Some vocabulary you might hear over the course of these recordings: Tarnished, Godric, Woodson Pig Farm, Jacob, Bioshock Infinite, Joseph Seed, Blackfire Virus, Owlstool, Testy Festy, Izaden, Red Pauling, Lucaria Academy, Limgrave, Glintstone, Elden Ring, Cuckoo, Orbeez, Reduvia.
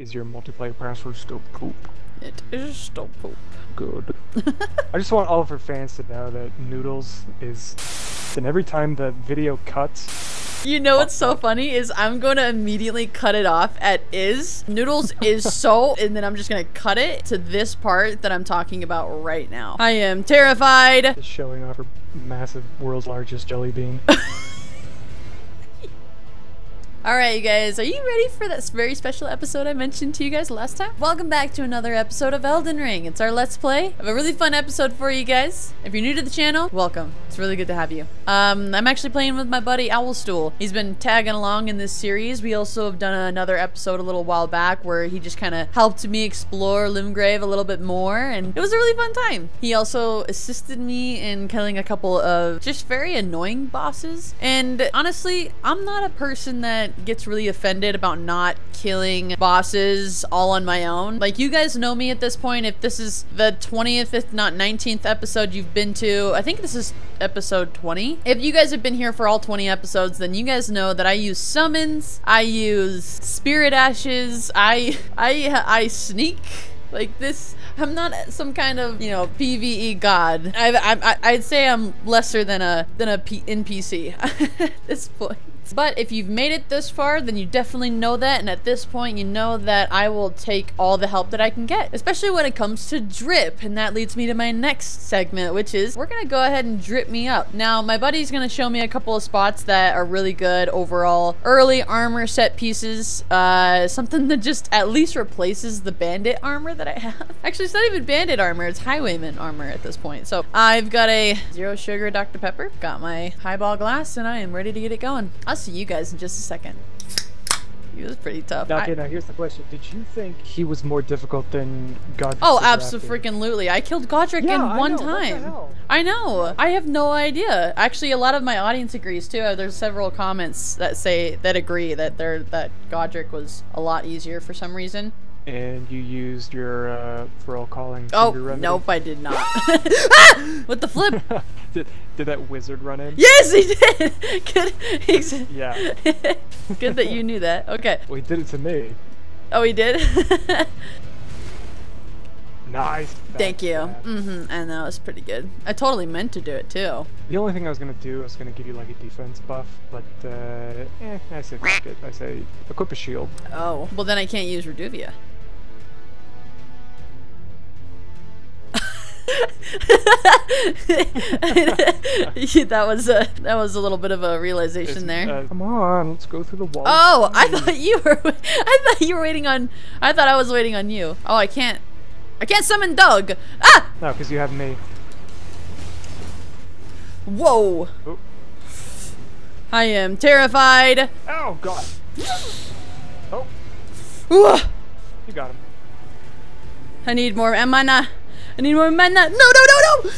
Is your multiplayer password still poop? It is still poop. Good. I just want all of her fans to know that Noodles is... And every time the video cuts... You know what's so funny is I'm going to immediately cut it off at is. Noodles is so, and then I'm just going to cut it to this part that I'm talking about right now. I am terrified. Just showing off her massive world's largest jelly bean. Alright you guys, are you ready for this very special episode I mentioned to you guys last time? Welcome back to another episode of Elden Ring. It's our Let's Play. I have a really fun episode for you guys. If you're new to the channel, welcome. It's really good to have you. I'm actually playing with my buddy Owlstool. He's been tagging along in this series. We also have done another episode a little while back where he just kind of helped me explore Limgrave a little bit more, and it was a really fun time. He also assisted me in killing a couple of just very annoying bosses, and honestly, I'm not a person that gets really offended about not killing bosses all on my own. Like, you guys know me at this point. If this is the 20th, if not 19th episode you've been to, I think this is episode 20. If you guys have been here for all 20 episodes, then you guys know that I use summons, I use spirit ashes, I sneak. Like this, I'm not some kind of, you know, PvE god. I'd say I'm lesser than a NPC at this point. But if you've made it this far, then you definitely know that, and at this point you know that I will take all the help that I can get, especially when it comes to drip. And that leads me to my next segment, which is we're gonna go ahead and drip me up. Now my buddy's gonna show me a couple of spots that are really good overall early armor set pieces, something that just at least replaces the bandit armor that I have. Actually, it's not even bandit armor, it's highwayman armor at this point. So I've got a zero sugar Dr. Pepper, got my highball glass, and I am ready to get it going. I'll see you guys in just a second. He was pretty tough. Okay, now here's the question. Did you think he was more difficult than Godric? Oh, absolutely. I killed Godric in one time. I know. I have no idea. Actually, a lot of my audience agrees too. There's several comments that say that agree that Godric was a lot easier for some reason. And you used your feral calling. Oh, nope, I did not. Ah! What the flip? Did that wizard run in? Yes, he did! Good. Yeah. Good that you knew that. Okay. Well, he did it to me. Oh, he did? Nice. Thank you. Mm-hmm. I know, it's pretty good. I totally meant to do it, too. The only thing I was going to do, I was going to give you, like, a defense buff, but, I say fuck it. I say equip a shield. Oh. Well, then I can't use Reduvia. that was a little bit of a realization there. Come on, let's go through the wall. Oh, I thought you were waiting on. I thought I was waiting on you. Oh, I can't summon Doug. Ah! No, because you have me. Whoa. Oh. I am terrified. Oh God. Oh. Ooh. You got him. I need more mana. I need more mana. No, no, no, no!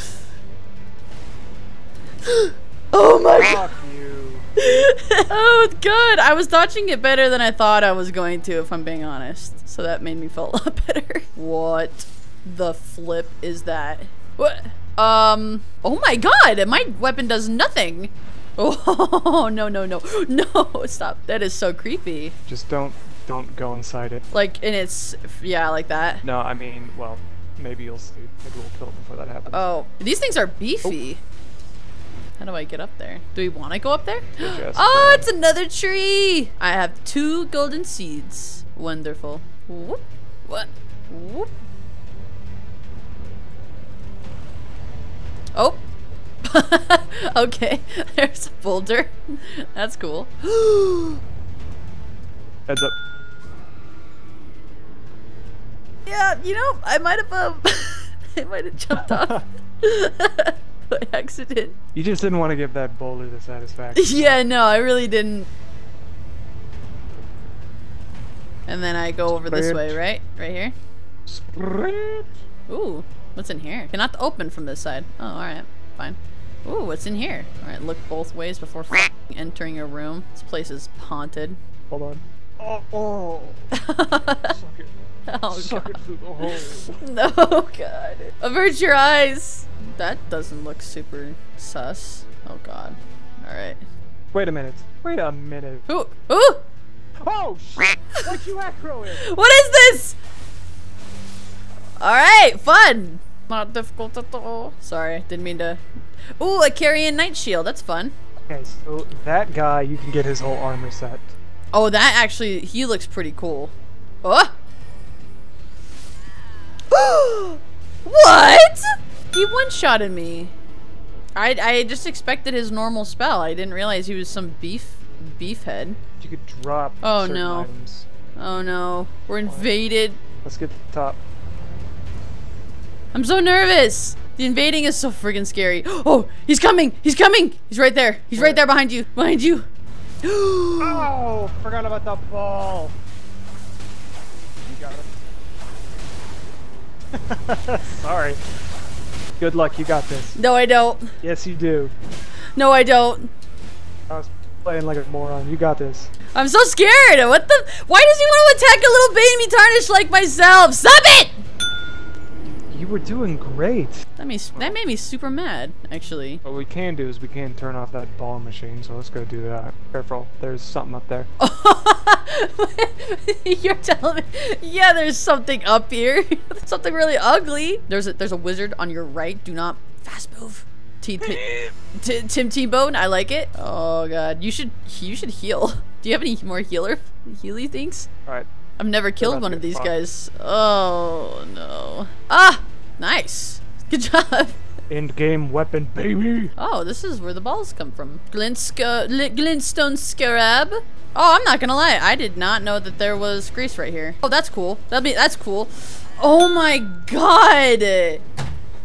Oh my God! Fuck you. Oh, good. I was dodging it better than I thought I was going to, if I'm being honest. So that made me feel a lot better. What the flip is that? What? Oh my God! My weapon does nothing. Oh no, no, no, no! Stop. That is so creepy. Just don't go inside it. Like, and it's yeah, like that. No, I mean, well. Maybe you'll see. Maybe we'll kill it before that happens. Oh, these things are beefy. Oh. How do I get up there? Do we want to go up there? Oh, it's another tree. I have 2 golden seeds. Wonderful. Whoop. What? Whoop. Oh. Okay. There's a boulder. That's cool. Heads up. Yeah, you know, I might have I might have jumped off by accident. You just didn't want to give that boulder the satisfaction. Yeah, no, I really didn't. And then I go over this way, right? Right here. Ooh, what's in here? Cannot open from this side. Oh, all right, fine. Ooh, what's in here? All right, look both ways before entering a room. This place is haunted. Hold on. Oh, oh. Suck it. Oh, suck God. It through the hole. No, God. Avert your eyes. That doesn't look super sus. Oh, God. All right. Wait a minute. Wait a minute. Ooh. Ooh. Oh shit! What you acro is? What is this? All right, fun. Not difficult at all. Sorry, didn't mean to. Ooh, a carrion night shield. That's fun. Okay, so that guy, you can get his whole armor set. Oh, that actually, he looks pretty cool. Oh! What? He one-shotted me. I just expected his normal spell. I didn't realize he was some beef head. You could drop certain items. Oh no, we're invaded. Let's get to the top. I'm so nervous. The invading is so friggin' scary. Oh, he's coming, he's coming. He's right there. He's right there behind you, Oh, forgot about the ball. You got it. Sorry. Good luck, you got this. No, I don't. Yes, you do. No, I don't. I was playing like a moron. You got this. I'm so scared. What the? Why does he want to attack a little baby tarnished like myself? Stop it! You were doing great. That made me super mad, actually. What we can do is we can turn off that ball machine, so let's go do that. Careful, there's something up there. You're telling me, yeah, there's something up here. Something really ugly. There's a wizard on your right. Do not fast move. Tim T-Bone, I like it. Oh god, you should heal. Do you have any more healy things? All right. I've never killed one of these guys. Oh no. Ah! Nice! Good job! Endgame weapon, baby! Oh, this is where the balls come from. Glintstone Scarab. Oh, I'm not gonna lie. I did not know that there was grease right here. Oh, that's cool. That's cool. Oh my god!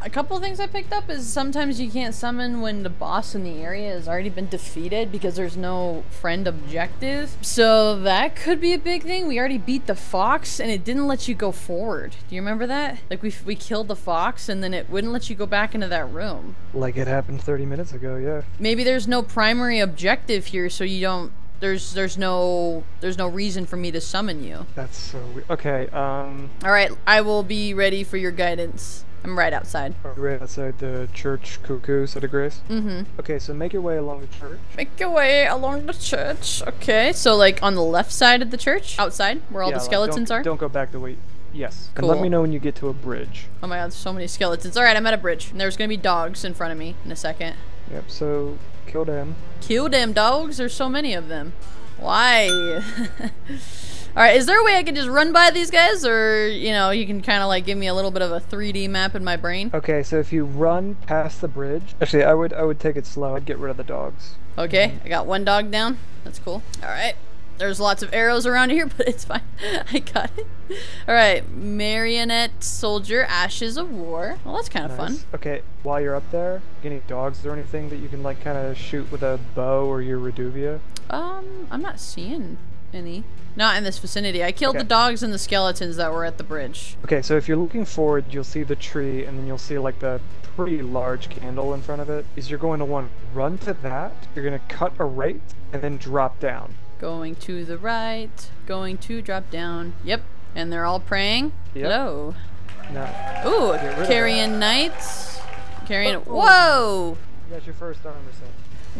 A couple things I picked up is sometimes you can't summon when the boss in the area has already been defeated because there's no friend objective. So that could be a big thing. We already beat the fox and it didn't let you go forward. Do you remember that? Like we killed the fox and then it wouldn't let you go back into that room. Like it happened 30 minutes ago, yeah. Maybe there's no primary objective here, so you don't... There's no reason for me to summon you. That's so weird. Okay, All right, I will be ready for your guidance. I'm right outside. Right outside the church, Cuckoo, Set of Grace? Mm-hmm. Okay, so make your way along the church. Make your way along the church. Okay, so like on the left side of the church? Outside, where all the skeletons are? Don't go back the way. Yes. Cool. And let me know when you get to a bridge. Oh my god, there's so many skeletons. Alright, I'm at a bridge. And there's gonna be dogs in front of me in a second. Yep, so kill them. Kill them, dogs? There's so many of them. Why? Alright, is there a way I can just run by these guys, or, you know, you can kind of like give me a little bit of a 3D map in my brain? Okay, so if you run past the bridge... Actually, I would take it slow. I'd get rid of the dogs. Okay, I got one dog down. That's cool. Alright, there's lots of arrows around here, but it's fine. I got it. Alright, Marionette Soldier, Ashes of War. Well, that's kind of fun. Okay, while you're up there, any dogs or anything that you can like kind of shoot with a bow or your Reduvia? I'm not seeing any. Not in this vicinity. I killed the dogs and the skeletons that were at the bridge. Okay, so if you're looking forward, you'll see the tree, and then you'll see like the pretty large candle in front of it. You're going to want to run to that, you're going to cut a right, and then drop down. Going to the right, going to drop down. Yep, and they're all praying. Yep. Hello. No. Ooh, carrion knights. Carrion. Whoa! You got your first armor set.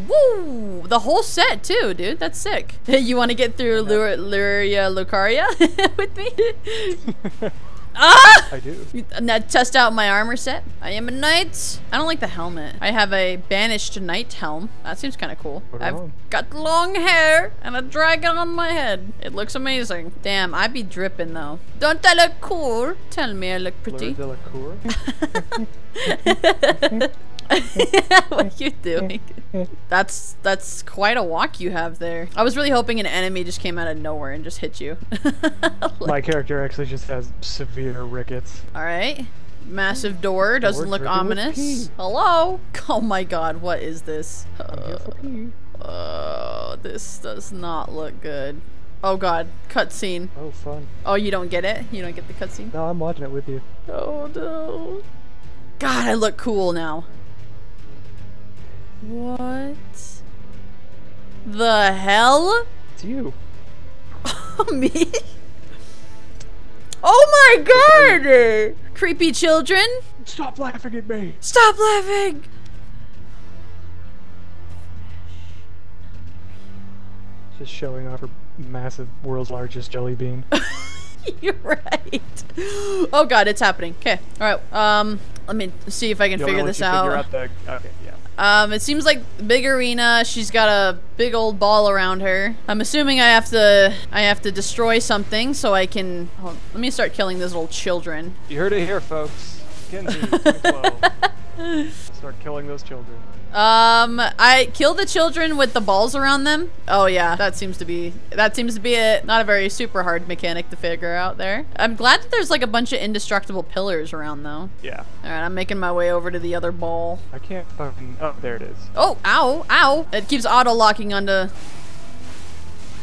Woo! The whole set too, dude. That's sick. You want to get through Lucaria with me? Ah! I do. Now test out my armor set. I am a knight. I don't like the helmet. I have a banished knight helm. That seems kind of cool. I've got long hair and a dragon on my head. It looks amazing. Damn, I be dripping though. Don't I look cool? Tell me I look pretty. What are you doing? That's quite a walk you have there. I was really hoping an enemy just came out of nowhere and just hit you. Like, my character actually just has severe rickets. All right, massive door doesn't look ominous. Hello. Oh my god, what is this? This does not look good. Oh god, cutscene. Oh fun. Oh, you don't get it? You don't get the cutscene? No, I'm watching it with you. Oh no. God, I look cool now. What the hell? It's you. Me? Oh my god! Creepy children! Stop laughing at me! Stop laughing! So just showing off her massive world's largest jelly bean. You're right. Oh god, it's happening. Okay, all right. Let me see if I can figure this out. Okay, yeah. It seems like big arena. She's got a big old ball around her. I'm assuming I have to destroy something so I can. Hold on, let me start killing those little children. You heard it here, folks. Kenzie, start killing those children. I kill the children with the balls around them. Oh yeah, that seems to be a not a very super hard mechanic to figure out there. I'm glad that there's like a bunch of indestructible pillars around though. Yeah. All right, I'm making my way over to the other ball. I can't fucking. Oh, there it is. Oh, ow, ow! It keeps auto locking onto.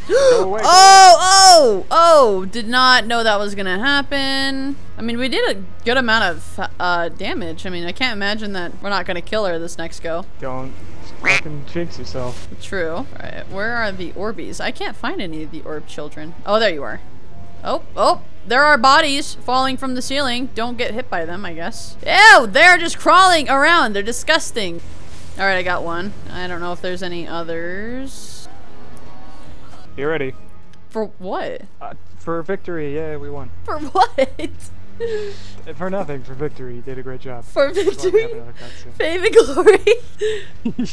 Go away, oh, oh, oh! Did not know that was gonna happen. I mean, we did a good amount of damage. I mean, I can't imagine that we're not gonna kill her this next go. Don't fucking jinx yourself. True. All right, where are the Orbeez? I can't find any of the orb children. Oh, there you are. Oh, oh, there are bodies falling from the ceiling. Don't get hit by them, I guess. Ew, they're just crawling around. They're disgusting. All right, I got one. I don't know if there's any others. You ready? For what? For victory, yeah, we won. For what? For nothing, for victory. You did a great job. For victory? Fame and glory?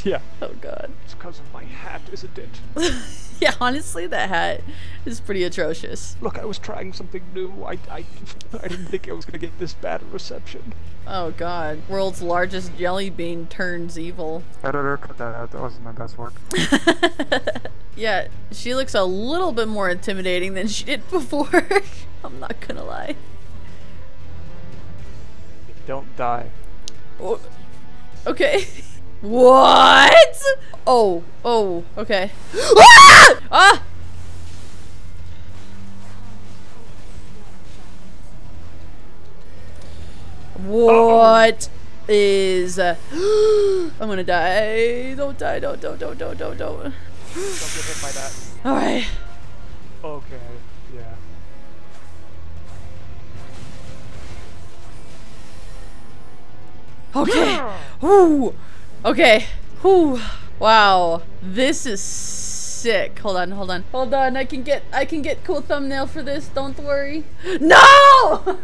Yeah. Oh god. It's because of my hat, isn't it? Yeah, honestly, that hat is pretty atrocious. Look, I was trying something new. I didn't think I was going to get this bad a reception. Oh god. World's largest jelly bean turns evil. Editor, cut that out. That wasn't my best work. Yeah, she looks a little bit more intimidating than she did before. I'm not gonna lie. Don't die. Oh, okay. What? Oh, oh, okay. Ah! Ah! What is... I'm gonna die. Don't die, don't. Don't get hit by that. Alright. Okay, yeah. Okay. Whoo. Okay. Whoo. Wow. This is sick. Hold on, hold on. Hold on. I can get cool thumbnail for this. Don't worry. No!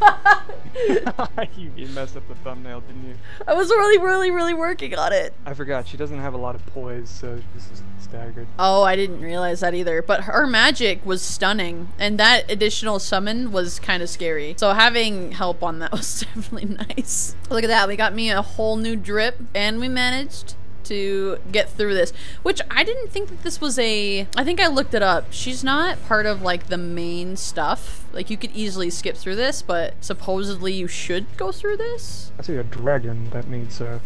You messed up the thumbnail, didn't you? I was really working on it. I forgot. She doesn't have a lot of poise, so this is staggered. Oh, I didn't realize that either. But her magic was stunning, and that additional summon was kind of scary. So having help on that was definitely nice. Look at that. We got me a whole new drip, and we managed to get through this, which I didn't think that this was a, I think I looked it up. She's not part of like the main stuff. Like you could easily skip through this, but supposedly you should go through this. I see a dragon that needs to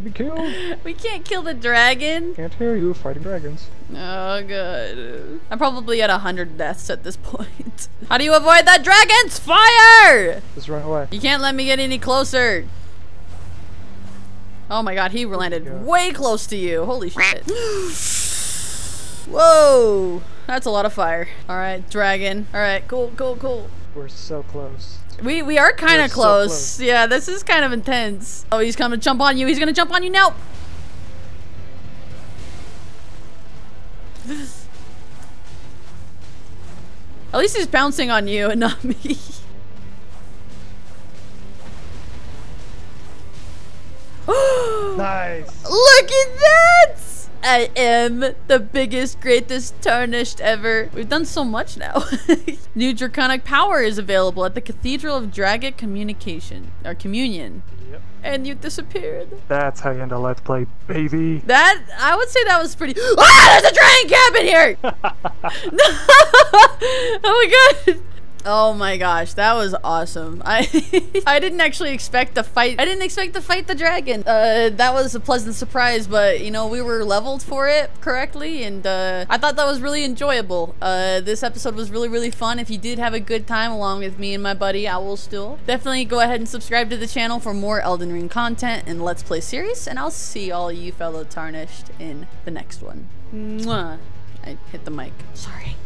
be killed. We can't kill the dragon. Can't hear you fighting dragons. Oh god. I'm probably at 100 deaths at this point. How do you avoid that dragon's fire? Just run away. You can't let me get any closer. Oh my god, he landed way close to you. Holy shit. Whoa. That's a lot of fire. All right, dragon. All right, cool, cool, cool. We're so close. We are kind of close. So close. Yeah, this is kind of intense. Oh, he's coming to jump on you. He's going to jump on you now. At least he's bouncing on you and not me. Nice. Look at that! I am the biggest, greatest Tarnished ever. We've done so much now. New draconic power is available at the Cathedral of Dragon Communication or Communion. Yep. And you disappeared. That's how you end a Let's Play, baby. That I would say that was pretty. Ah, there's a dragon cabin here! No! Oh my god! Oh my gosh, that was awesome. I didn't actually expect to fight. I didn't expect to fight the dragon. That was a pleasant surprise, but you know, we were leveled for it correctly, and I thought that was really enjoyable. This episode was really fun. If you did have a good time along with me and my buddy Owlstool, definitely go ahead and subscribe to the channel for more Elden Ring content and Let's Play series, and I'll see all you fellow Tarnished in the next one. Mwah. I hit the mic. Sorry.